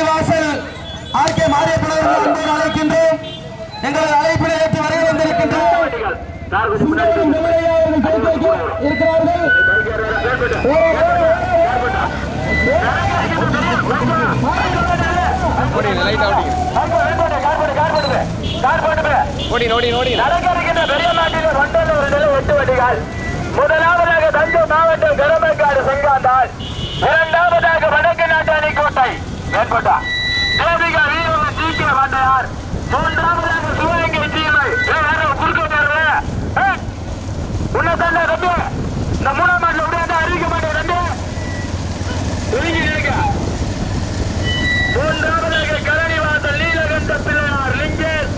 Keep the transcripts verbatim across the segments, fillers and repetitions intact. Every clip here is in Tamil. கழனிவாசல் ஆர்கே மாரியப்பனவர்கள் அன்போடு அழைக்கின்றோம். எங்களது அழைப்பினை ஏற்று வருகை வந்திருக்கின்றோம். சுந்தரம் முதலியார் கருத்துக்கு இருக்கிறார்கள். ஓடி லைட் ஆடிங்க. கார் போடுங்க. ஓடி ஓடி ஓடி. நடக்கிற பெரிய மாட்டில வண்டல ஒரு நிலை எட்டு வண்டிகள். முதலாவதாக தஞ்சை மாவட்டம் கரமக்காடு சங்காந்தாள், இரண்டாவதாக வடக்கு நாட்டாணி கோட்டை மேற்கோட்டா தேவிகா வீரவ சீக்கிர வாட்டையார், மூன்றாவதாக சிவகங்கை சீமை. யாரும் குறுக்க போறல உன்ன தானே ரெண்டு இந்த மூணாம் ஆட்டில் உடையாத அறிவிக்க மாட்டேன் ரெண்டு ஒதுங்கி இருக்க. மூன்றாவதாக கழனிவாசல் நீலகண்ட பிள்ளையார் லிங்கேஷ்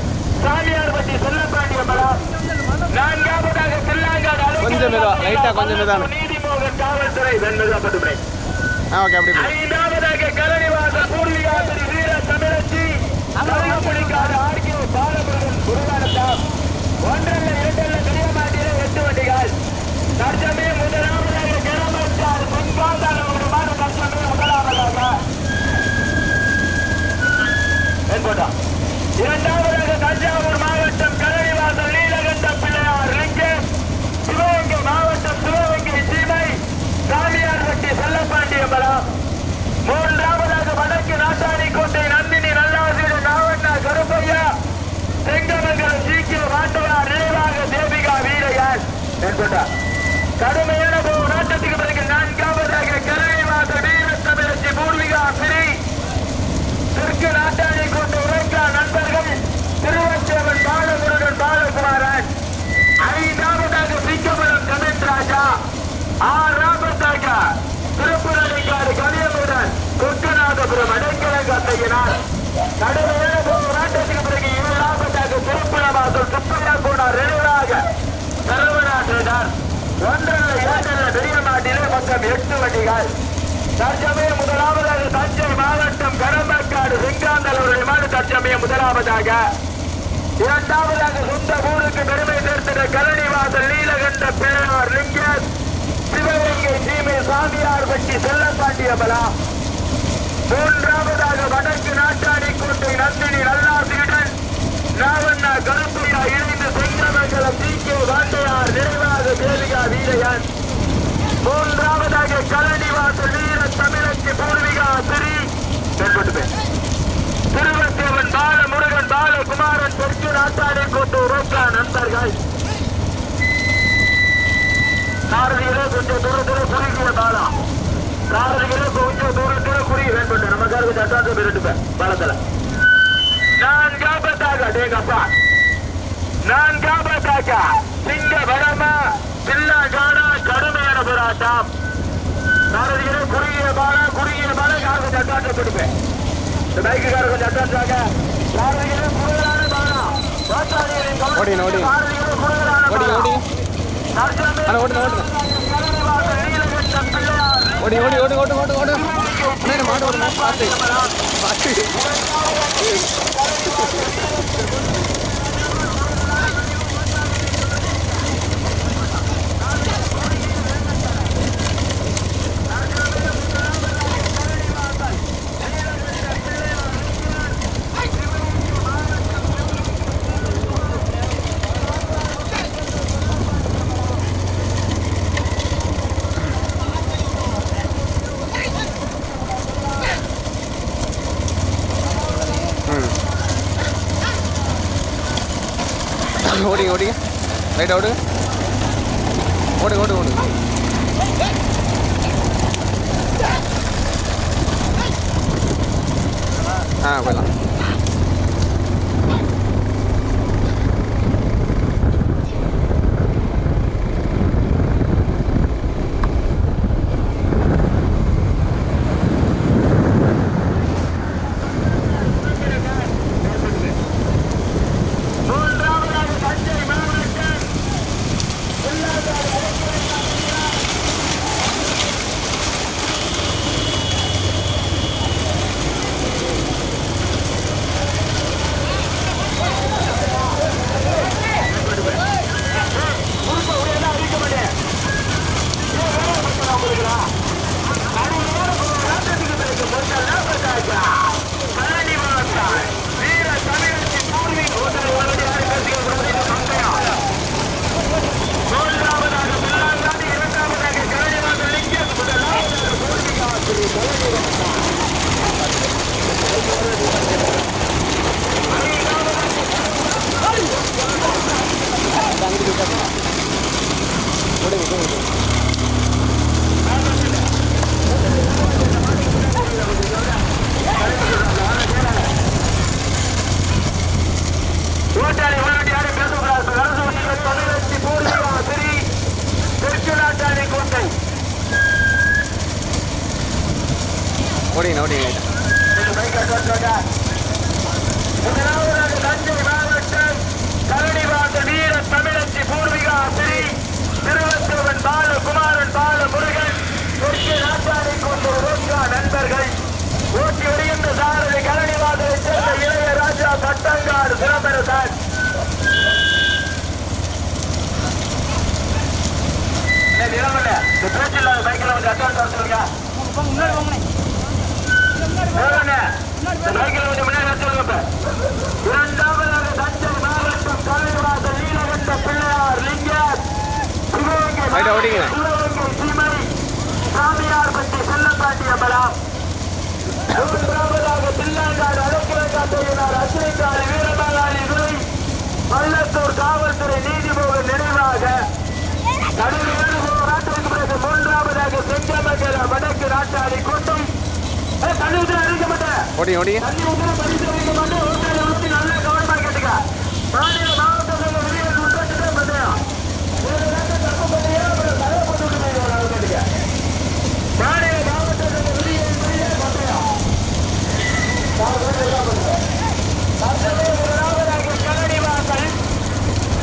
சாமியார் பற்றி சொல்லப்பாண்டிய பலம். நான்காவதாக தில்லாங்காடு கொஞ்சம் மெதுவா லைட்டா கொஞ்சம் மெதுவா நீதிமோகன் காவல்துறை வெண்மெதுவா பட்டுப்படை. ஓகே அப்படி போய் ஐந்தாவதாக கழனிவாசல் பூர்விகாதிரி வீர தமிழச்சி அலகப்படிக்காடு ஆர்கே பாலமுருகன் குருவானந்தம். ஒன்றல்ல இரண்டல்ல பெரிய மாட்டிலே எட்டு வண்டிகள். தற்சமே முதலாவதாக கிராமத்தார் பொன்பாந்தான ஒரு மாத தற்சமே முதலாவதாக என்பதா இரண்டாவதாக தஞ்சாவூர் மாவட்டம் கழனிவாசல் நீலகண்ட பிள்ளையார் லிங்கேஷ், சிவகங்கை மாவட்டம் சிவகங்கை சீமை சாமியார் பட்டி செல்லப்பாண்டிய பலம். மூன்றாவதாக வடக்கு நாட்டாணி கோட்டை நந்தினி நல்லாசிரியர் நாவண்ணா கருப்பையா, செங்கமங்கலம் சீக்கிய வாட்டவார் நிறைவாக தேவிகா வீரையார் என்பதார். கடுமையான ஒரு நாட்டத்துக்கு பிறகு நான்காவதாக கழனிவாசல் வீரத்தமிழச்சி பூர்விகா சிறி, தெற்கு நாட்டாணி கோட்டை உரைக்கா நண்பர்கள் திருவச்சேவன் பாலமுருகன் பாலகுமாரன். ஐந்தாவதாக சிங்கமரம் கணேஷ் ராஜா, ஆறாவதாக திருப்புரளிக்காடு கலியமுடன் கொக்கநாதபுரம் அடைக்கலங்காத்தையினார். கடுமையான போராட்டத்துக்கு பிறகு ஏழாவதாக திருப்புரவாசல் சுப்பையா கூடார் நினைவாக சரவணாற்றினார். ஒன்றரை ஏழரை பெரிய நாட்டிலே மொத்தம் எட்டு வண்டிகள். தற்சமயம் முதலாவதாக தஞ்சை மாவட்டம் கரம்பக்காடு செங்காந்தலூர் விமான தற்சமயம் முதலாவதாக, இரண்டாவதாக சொந்த ஊருக்கு பெருமை சேர்த்த கழனிவாசல் நீலகண்ட பேரார் லிங்கேஷ், சிவகங்கை சீமை சாமியார் பட்டி செல்லப்பாண்டிய பலா. மூன்றாவதாக வடக்கு நாட்டாணி கோட்டை நந்தினி நல்லாசியுடன் நாவண்ணா கருப்பையா இணைந்து செங்கமங்கலம் சீக்கிய வாட்டையார் நிறைவாக தேவிகா வீரையன். மூன்றாவதாக கழனிவாசல் வீர தமிழச்சி பூர்விகா சிறி பெண்பட்டு, திருவத்தேவன் பாலமுருகன் பாலகுமாரன், தெற்கு நாட்டாணி கோட்டை ரோக்கா நண்பர்கள். சாரதிகளே கொஞ்சம் தூரத்தில் குறுகிய பாலம், சாரதிகளே கொஞ்சம் தூரத்தில் குறுகிய வேண்பட்டு நமக்காக சட்டாந்து பெருட்டுப்பேன் பாலத்தில். நான்காபத்தாக டேகப்பா நான்காபத்தாக சிங்க வடமா தில்லாங்காடா கடுமையான போராட்டம். சாரதிகளே குறுகிய பாலம் குறுகிய பாலம் யாருக்கு சட்டாண்டு பெருப்பேன் பைக்குக்காரர்கள் சட்டத்தாக சாரதிகளே குறுகலான பாலம் ஓடி ஓடி ரைட் ஓடு ஓடு ஓடு ஓடு ஆ போகலாம். ஓடிங்க ஓடிங்க முதலாவதாக தஞ்சை மாவட்டம் கழனிவாசல் வீர தமிழச்சி பூர்வீக ஆசிரி திருவத்தூவன் பாலகுமாரன் பாலமுருகன் கொடிய நாட்டாரை கொண்ட ரோஜா நண்பர்கள் ஓட்டி வருகின்ற சாரதி கழனிவாசலை சேர்ந்த இளையராஜா பட்டங்காடு சிறப்பரசன் பள்ளத்தூர் காவல்துறை நீதிபதி நினைவாக கழனிவாசல்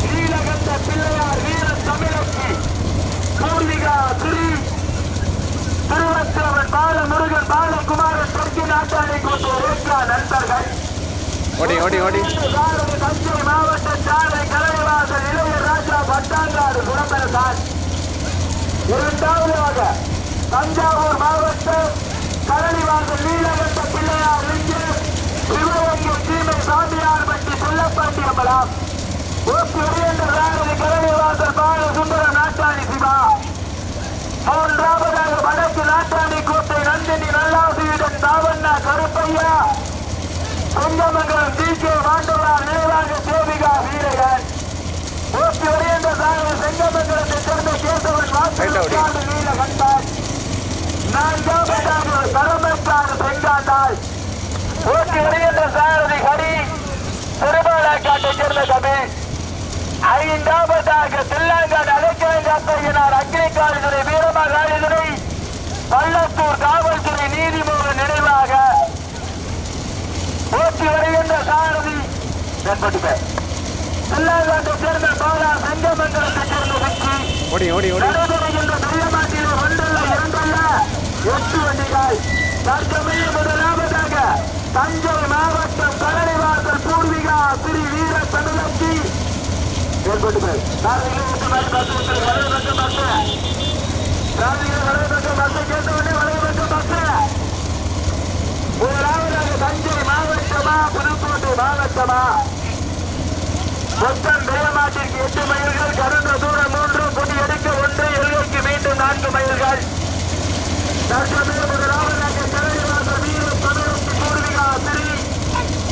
ஸ்ரீலகத்த பிள்ளையார் வீர தமிழச்சி பூர்விகா திரு திருவத்தவன் பாலமுருகன் பாலகுமாரன் தெற்கு நாட்டாளி கொண்டு ரேகா நண்பர்கள் தஞ்சை மாவட்ட சாலை கழனிவாசல் இளையராஜா பட்டாங்காடு குணப்பரசான். இரண்டாவதாக தஞ்சாவூர் மாவட்டம் கழனிவாசல் நீலகண்ட பிள்ளையார் இங்கு சிவகங்கை சீமை சாமியார் பற்றி சொல்லப்பட்டு நம்பலாம் கழனிவாசல் பால சுந்தர நாட்டாளி சிவா. மூன்றாவதாக வடக்கு நாட்டாணி கோட்டை நந்தினி நல்லாசியுடன் தாவண்ணா கருப்பையா சொந்தமங்கலம் டி கே மாண்டவார் நினைவாக சேவிகா வீரகன் ஓட்டி வருகின்ற சாரதி செங்கமங்கலத்தை சேர்ந்த கேசவன் வாசல் நீல கண்டாய். நான்காவதாக தரமற்றாறு செங்காண்டாய் ஓட்டி வருகின்ற சாரதி ஹரி திருமலாக்காட்டை சேர்ந்த கவி. ஐந்தாவதாக தில்லாங்காடு அலைக்கலைஞர் அக்னிகாவல்துறை வீரமகாவல்துறை பள்ளத்தூர் காவல்துறை நீதிமன்ற நினைவாக ஓட்டி வருகின்ற சாரதி தில்லாங்காட்டை சேர்ந்த பாலா செங்கமங்கலத்தை சேர்ந்த வெற்றி நடைபெறுகின்ற தமிழ்நாட்டிலே ஒன்றல்ல இரண்டல்ல எட்டு வண்டிகள் தற்கமைய முதலாவதாக தஞ்சை மாவட்டம் கழனிவாசல் பூர்விகா ஸ்ரீ வீர தமிழச்சி தஞ்சை மாவட்டமா புதுக்கோட்டை மாவட்டமா மொத்தம் வேலமாட்டிற்கு எட்டு மைல்கள் கடந்த தூரம் மூன்று புதி எடுக்க ஒன்று எல்லைக்கு மீண்டும் நான்கு மைல்கள்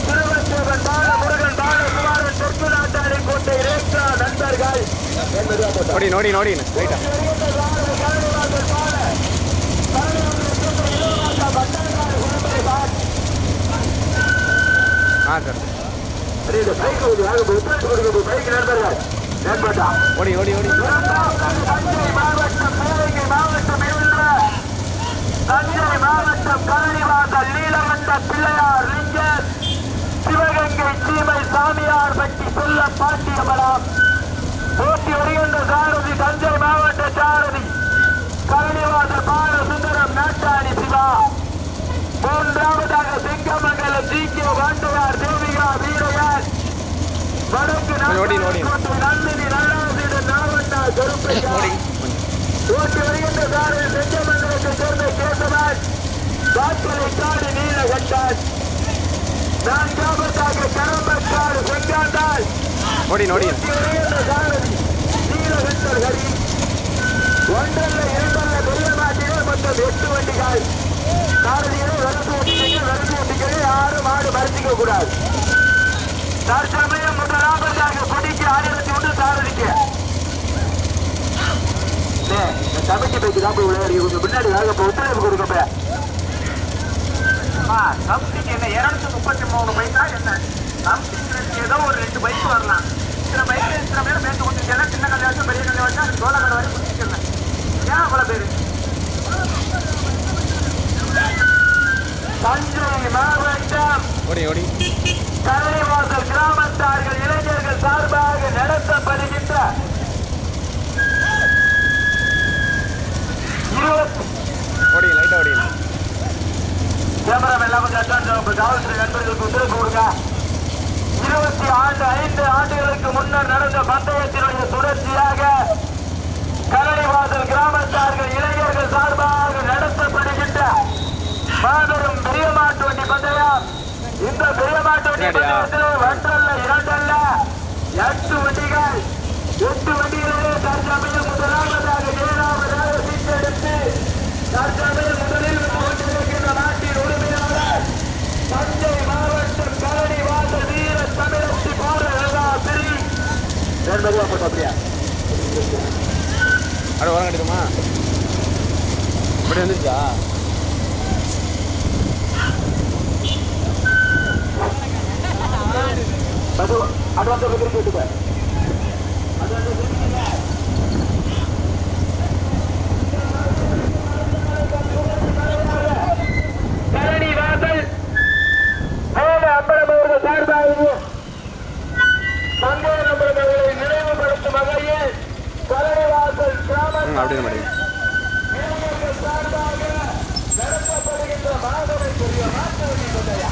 திருவத்தூர் பாலமுருகன் பாலகுமாரன் தெற்கு நாட்டாளி கோட்டை ரேகா நண்பர்கள் மாவட்டம் கழனிவாசல் நீலகண்ட பிள்ளையார் லிங்கர் சிவகங்கை சீமை சாமியார் பற்றி சொல்ல பாட்டியமலாம் போட்டி வருகின்ற சாரதி தஞ்சை மாவட்ட சாரதி கழனிவாசல் பால சுந்தரம் நாட்டாணி சிவா. மூன்றாவதாக செங்கமங்கலம் ஜி கே வாண்டவார் தேவிகா வீரகன் வடக்கு நந்தினி நல்லாசியுடன் நாவட்டா கருப்பை போட்டி வருகின்ற சாரதி செங்கமங்கலத்தை சேர்ந்த கேசவன் காற்றலை காடு நீல கண்டான். நான்காவதாக கரம்பக்காடு செங்காண்டால் ஒன்றல்ல இரண்டல்ல பெரியமாட்டிகள் மொத்தம் எட்டு வண்டிகள் சாரதிகளை வரப்பு ஓட்டிகள் வரப்பு ஓட்டிகளை யாரும் ஆடு மறைச்சிக்க கூடாது. தற்சமயம் முதலாவதாக கொடிக்கு ஆயிரத்தி ஒன்று சாரதிக்கு சமைக்க பேச்சு தான் போய் விளையாடி கொஞ்சம் பின்னாடி ஒத்துழைப்பு கொடுக்கப்ப சம்திங் என்ன இருநூத்தி முப்பத்தி மூணு பைக்கா என்ன சம்திங் ஏதோ ஒரு ரெண்டு பைக் வரலாம். சில பைக் சில பேர் பேசி கொடுத்துருக்கா சின்ன கல்யாணம் பெரிய கல்யாணம் அது சோழ கடை வரைக்கும் கொடுத்துருக்கேன். ஏன் அவ்வளோ பேர் தஞ்சை மாவட்டம் கழனிவாசல் கிராமத்தார்கள் இளைஞர்கள் சார்பாக நடத்தப்படுகின்ற இருபத்தி ஆண்டு ஐந்து ஆண்டுகளுக்கு முன்னர் நடந்த பந்தயத்தினுடைய தொடர்ச்சியாக கழனிவாசல் கிராமத்தார்கள் இளைஞர்கள் சார்பாக நடத்தப்படுகின்ற மாபெரும் பெரியமாட்டு வண்டி பந்தயம். இந்த பெரியமாட்டு வண்டி பந்தயத்திலே ஒன்றல்ல இரண்டல்ல எட்டு வண்டிகள் எட்டு வண்டிகளிலே தற்சமயம் முதலாவதாக ஏழாவதாக சீட்டெடுத்து தற்சமயம் முதலில் போட்டிருக்கின்ற நாட்டின் உரிமையாளர் தஞ்சை மாவட்டம் கழனிவாசல் வீர தமிழச்சி பாரி அப்படியா அட வர கிடைக்குமா இப்படி வந்துருச்சா ಅದು ಅಡ್ವಾನ್ಸ್ ಬಗ್ಗೆ ಕೇಳಿದ್ದೆ ಅದು ಅದು ಕರಣಿವಾಸಲ್ ಹೋದ ಅಂಬರಮೂರ್ದ ಸಾರ್ದಾಯಿಗೆ ಬಂದೋನ ಬರದವರಿಗೆ ನೆರವು ಬರುತ್ತ ಮಗಯೇ ಕರಣಿವಾಸಲ್ ಗ್ರಾಮದ ಅಪ್ಡೇಟ್ ಮಾಡಿ ನೆರವು ಸಾರ್ದಾಯಿಗೆ ದರಕ ಪಡೆಗಿಂತ ಭಾಗವೇ ಕರಿಯ ಮಾತನಾಡಿ ಬಂದಯಾ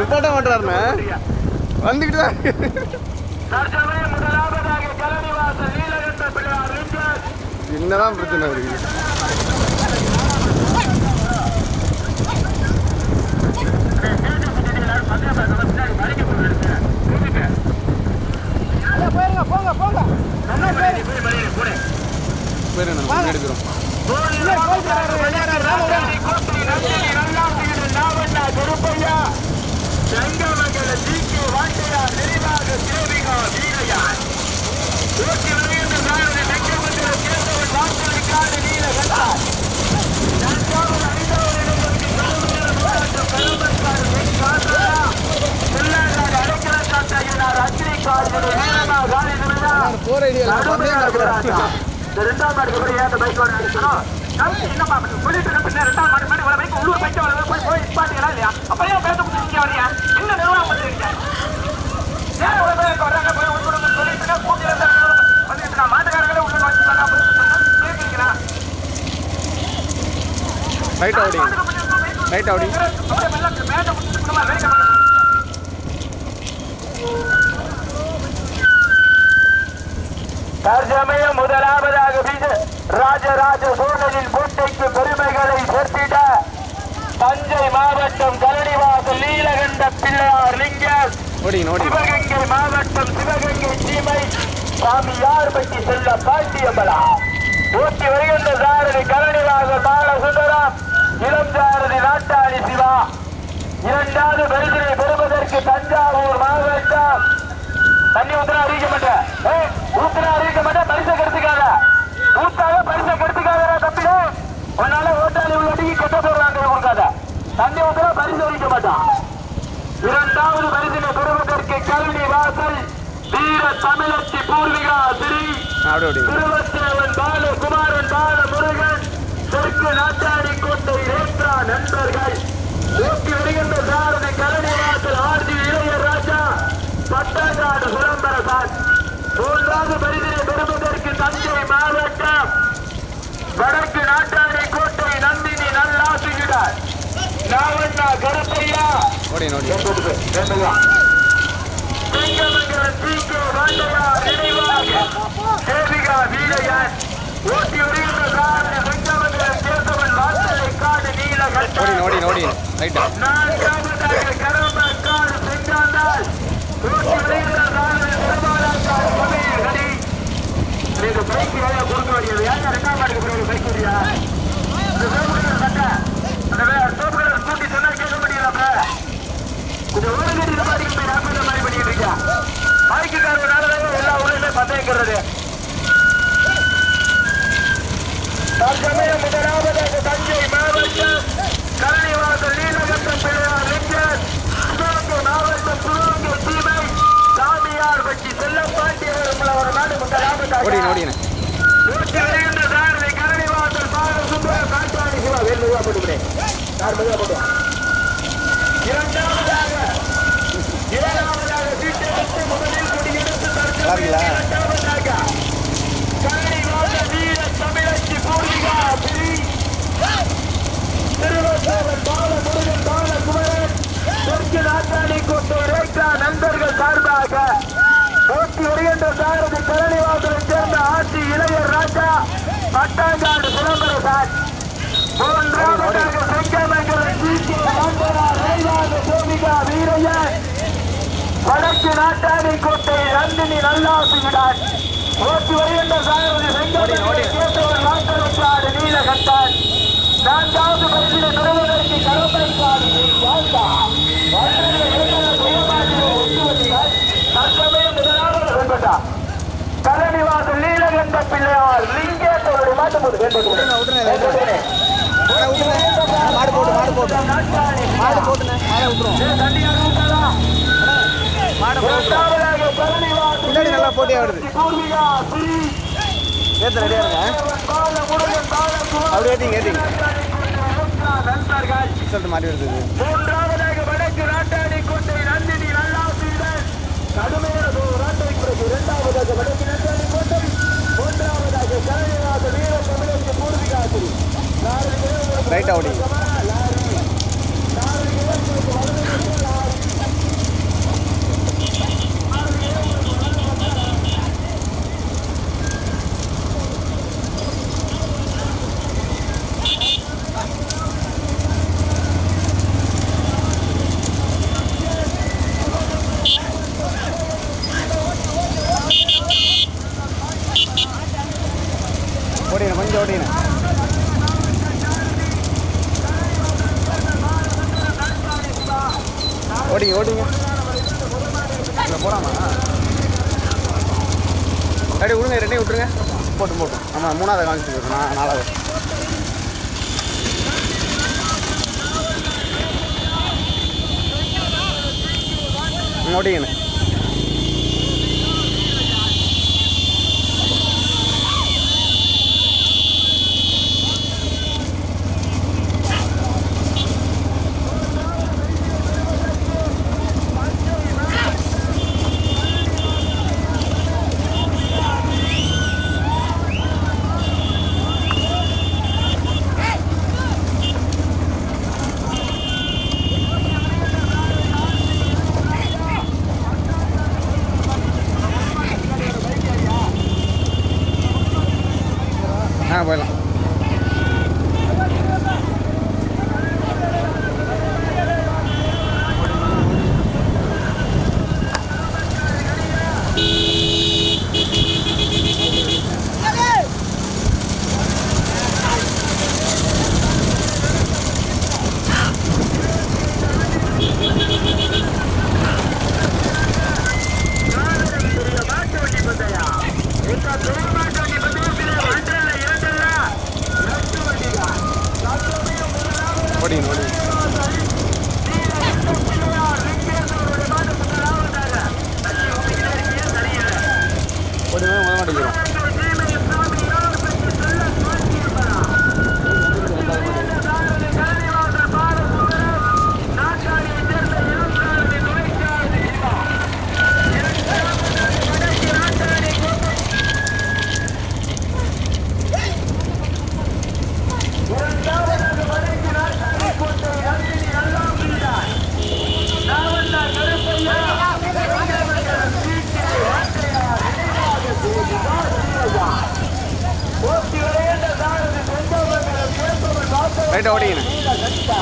ரிப்போர்ட்டா பண்றாருண்ணா வந்துகிட்டு தான் தற்சமய முதலாவதாக கழனிவாசல் நீலகண்ட பிள்ளையார் லிங்கர் என்னதான் பிரச்சனை வருது போங்க போங்க போங்க நம்ம பேரி பேரி மேலே போடு பேரு நம்ம எடுக்குறோம் राइट आउट राइट आउट தர்ஜமய முதலாவதாக ராஜராஜ சோழனின் பூட்டைக்கு பெருமைகளை சேர்த்திட தஞ்சை மாவட்டம் கழனிவாசல் நீலகண்ட பிள்ளையார் லிங்கர் சிவகங்கை மாவட்டம் சிவகங்கை சீமை சாமியார்பட்டி செல்ல பாண்டியம்பலா ஊட்டி வருகின்ற சாரதி கழனிவாசல் பாலசுந்தரம் இளம் சாரதி நாட்டாளி சிவா இரண்டாவது பரிசினை பெறுவதற்கு தஞ்சாவூர் மாவட்டம் தண்ணி ஊத்தினா அறிவிக்க மாட்டேன் ஊத்தினா அறிவிக்க மாட்டேன் பரிசை கெடுத்துக்காத ஊத்தாக பரிசை கெடுத்துக்காத தப்பிட உன்னால ஓட்டாளி உள்ளடிக்கு கொட்ட போடுறாங்க கொடுக்காத தண்ணி ஊத்தினா பரிசு அறிவிக்க மாட்டான் இரண்டாவது பரிசினை பெறுவதற்கு கழனிவாசல் வீர தமிழச்சி பூர்விகா திரி திருவத்தேவன் பாலு குமாரன் பால முருகன் தெற்கு நாட்டாடி கோட்டை ரேத்ரா நண்பர்கள் ஊட்டி வருகின்ற சாரதி கழனிவாசல் ஆர்ஜி இளையர் ராஜா பட்டாங்காடு சுரம்பரசான் மூன்றாவது பரிதினை பெறுவதற்கு தஞ்சை மாவட்டம் வடக்கு நாட்டாடி கோட்டை நந்தினி நல்லாசுகிறார் நாவண்ணா கருப்பையா स्कूटी बाइक का रोड आ रहा है எல்லா ஊர்ல பத்தே கரது தற்சமய முதலாவதாக தஞ்சை மாவட்டம் கழனிவாசல் நீலகண்ட பிள்ளையார் லிங்கர் சிவகங்கை மாவட்டம் சிவகங்கை சீமை சாமியார்பட்டி செல்லப்பாண்டியர் உள்ளவர் நாடு முதலாவதாக ஓடி ஓடின நூற்றி இரண்டு சாரதி கழனிவாசல் பாலசுந்தர காட்டாளி சிவா வேலுவா போடுறே சார் மேல போடுவா இரண்டாவதாக இரண்டாவதாக சீட்டை முதலில் Karila Kali Mata Veera Tamilachi Puriga Piri Thiruvathavan Bala Murugan Bala Kumaran Thirkil Athani Kottu Rekha Nandargal Sarbaga Potti Oriyendra Sarathi Karanivaathavan Serna Aati Ilayar Raja Pattangadu Sulambara Sat Moonravadaga Sangamangala T K Vandana Raivaga Somiga Veerayan வடக்கு நாட்டாடி கோட்டை நந்தினி நல்லாசிவிடார் ஓட்டி வருகின்ற சாரதி செங்கோட்டையை சேர்ந்தவர் நாட்டலுக்காடு நீலகண்டார் நான்காவது பரிசினை பெறுவதற்கு கருப்பைக்காடு வாழ்ந்தா தற்சமய முதலாவது வெண்பட்டா கழனிவாசல் நீலகண்ட பிள்ளையார் லிங்கேட்டவருடைய மாட்டு போது மாடு போட்டு மாடு போட்டு மாடு போட்டுன மாட விட்டுரும் பின்னாடி நல்லா போட்டி ஆடுது ஏற்ற ரெடியா இருங்க அப்படி ஏற்றிங்க ஏற்றிங்க ரிசல்ட் மாறி வருது ரைட் ஆடி ஓடிங்க ஓடிங்க போகலாமா? அப்படியே விடுங்க, ரெண்டையும் விட்டுருங்க, போட்டு போட்டு ஆமாம் மூணாவது காமிச்சு இருக்கேன் நான், நாலாவது ஓடிங்கண்ணே. हाँ बोला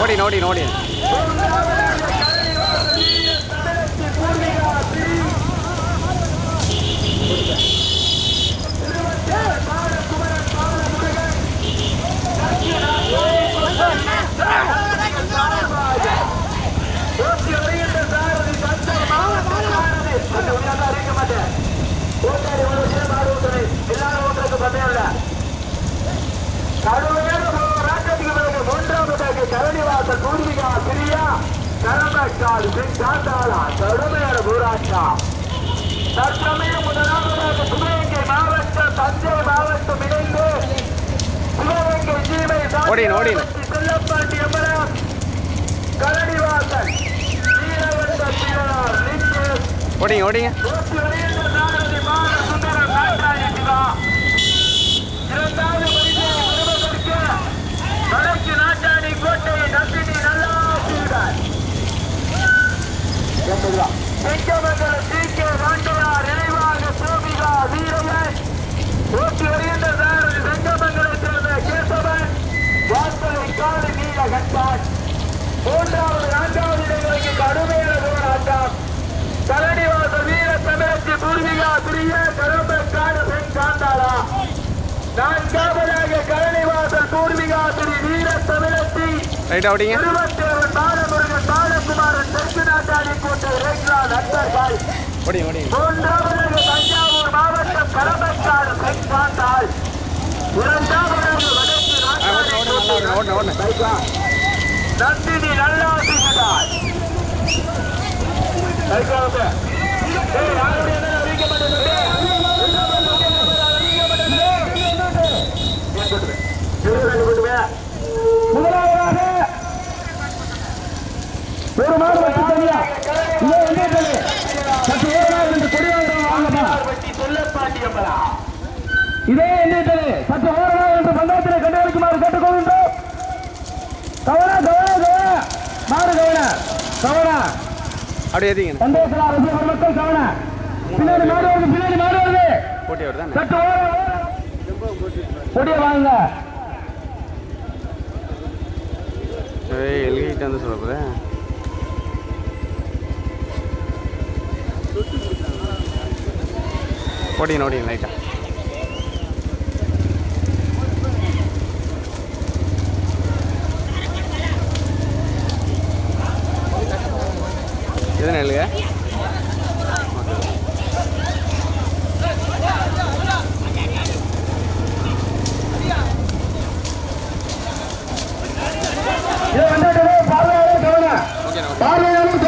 ஓடி நோடி நோடி கழனிவாசல் பூர்விகா பிரியா கரமக்கால் பின்தாந்தாளா கடுமையான ஊராட்சா தற்சமயம் முதலாவதாக சிவகங்கை மாவட்டம் தஞ்சை மாவட்டம் இணைந்து சிவகங்கை சீமை செல்லப்பாண்டி அமரம் கழனிவாசல் சீரவந்த சீரனார் ஓடிங்க ஓடிங்க ஓடிங்க ஓடிங்க லைட்டா எதுனா இல்லையா ये बंदे देखो बाल वाले कौन है बाल वाले